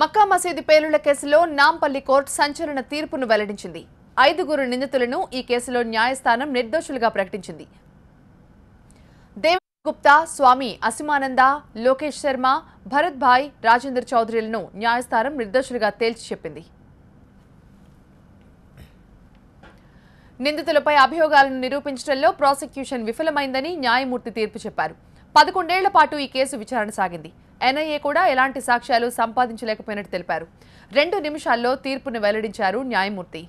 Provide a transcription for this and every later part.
మక్కా మసీదు పేలుళ్ల కేసులో నాంపల్లి కోర్టు సంచలన తీర్పును వెల్లడించింది. 5 నిందితులను ఈ కేసులో న్యాయస్థానం నిర్దోషులుగా ప్రకటించింది. దేవేంద్ర గుప్తా, స్వామి అసీమానంద, లోకేష్ శర్మ, భరత్ భాయ్, రాజేందర్ చౌదరిలను న్యాయస్థానం నిర్దోషులుగా తేల్చి చెప్పింది. నిందితులపై అభియోగాలను నిరూపించడంలో ప్రాసిక్యూషన్ విఫలమైందని న్యాయమూర్తి తీర్పు చెప్పారు. 11 ఏళ్ల పాటు ఈ కేసు విచారణ సాగింది. ఎన్ఐఏ కూడా ఎలాంటి సాక్ష్యాలు సంపాదించలేకపోయినట్టు తెలిపారు. 2 నిమిషాల్లో తీర్పును వెల్లడించారు న్యాయమూర్తి.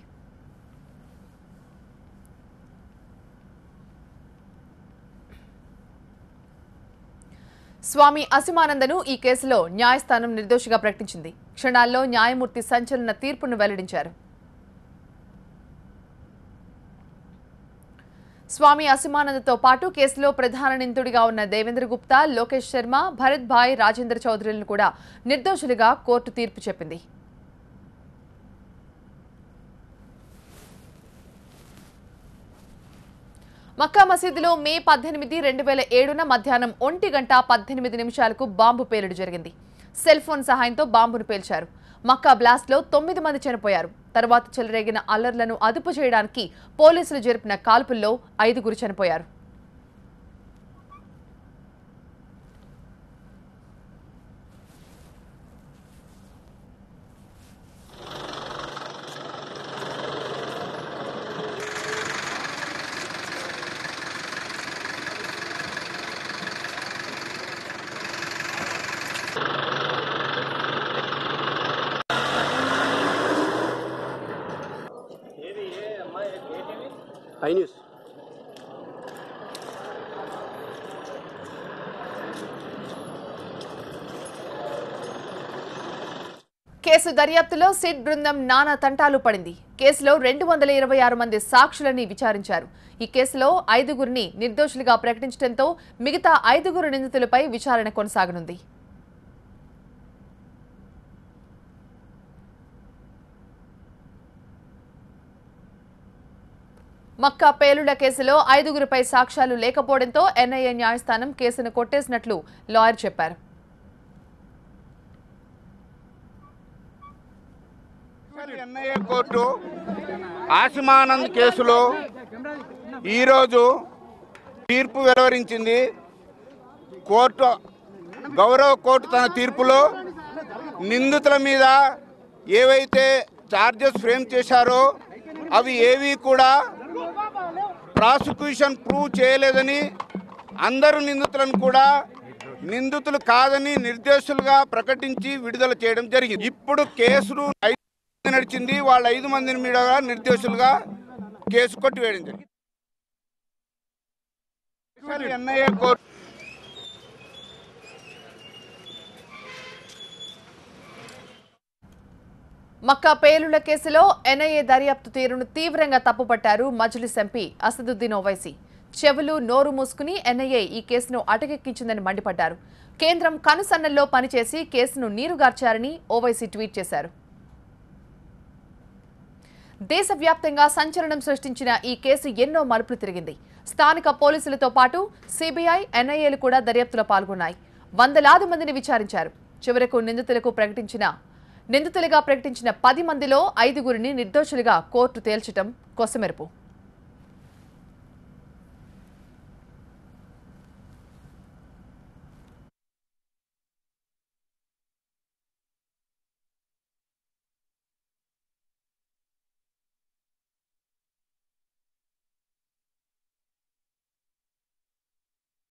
స్వామి అసీమానందను ఈ కేసులో న్యాయస్థానం నిర్దోషిగా ప్రకటించింది. క్షణాల్లో న్యాయమూర్తి సంచలన తీర్పును వెల్లడించారు. స్వామి అసీమానందతో పాటు కేసులో ప్రధాన నిందితుడిగా ఉన్న దేవేంద్ర గుప్తా, లోకేష్ శర్మ, భరత్ భాయ్, రాజేంద్ర చౌదరిలను కూడా నిర్దోషులుగా కోర్టు తీర్పు చెప్పింది. మక్కా మసీదులో మే 18, 2007న మధ్యాహ్నం 1:18 బాంబు పేలుడు జరిగింది. సెల్ ఫోన్ సహాయంతో బాంబును పేల్చారు. మక్కా బ్లాస్ట్లో 9 మంది చనిపోయారు. తర్వాత చెలరేగిన అల్లర్లను అదుపు చేయడానికి పోలీసులు జరిపిన కాల్పుల్లో 5 చనిపోయారు. కేసు దర్యాప్తులో సిట్ బృందం నానా తంటాలు పడింది. కేసులో 226 మంది సాక్షులని విచారించారు. ఈ కేసులో 5 నిర్దోషులుగా ప్రకటించడంతో మిగతా 5 నిందితులపై విచారణ కొనసాగనుంది. మక్కా పేలుళ్ల కేసులో 5పై సాక్ష్యాలు లేకపోవడంతో ఎన్ఐఏ న్యాయస్థానం కేసును కొట్టేసినట్లు లాయర్ చెప్పారు. ఎన్ఐఏ కోర్టు అసీమానంద్ కేసులో ఈరోజు తీర్పు వెలువరించింది. కోర్టు గౌరవ కోర్టు తన తీర్పులో నిందితుల మీద ఏవైతే ఛార్జెస్ ఫ్రేమ్ చేశారో అవి ఏవి కూడా ప్రాసిక్యూషన్ ప్రూవ్ చేయలేదని, అందరూ నిందితులను కూడా నిందితులు కాదని నిర్దోషులుగా ప్రకటించి విడుదల చేయడం జరిగింది. ఇప్పుడు కేసులు 5 నడిచింది. వాళ్ళ 5 మందిని మీద నిర్దోషులుగా కేసు కొట్టివేయడం జరిగింది. ఎన్ఐఏ కోర్టు మక్కా పేలుళ్ల కేసులో ఎన్ఐఏ దర్యాప్తు తీరును తీవ్రంగా తప్పుపట్టారు మజ్లిస్ ఎంపీ అసదుద్దీన్ ఓవైసీ. చెవులు నోరు మూసుకుని ఎన్ఐఏ ఈ కేసును అటకెక్కించిందని మండిపడ్డారు. కేంద్రం కనుసన్నల్లో పనిచేసి కేసును నీరుగార్చారని ఓవైసీ ట్వీట్ చేశారు. దేశవ్యాప్తంగా సంచలనం సృష్టించిన ఈ కేసు ఎన్నో మలుపులు తిరిగింది. స్థానిక పోలీసులతో పాటు సిబిఐ, ఎన్ఐఏలు కూడా దర్యాప్తులో పాల్గొన్నాయి. వందలాది మందిని విచారించారు. చివరకు నిందితులుగా ప్రకటించిన 10 మందిలో 5ని నిర్దోషులుగా కోర్టు తేల్చడం కొసమెరుపు.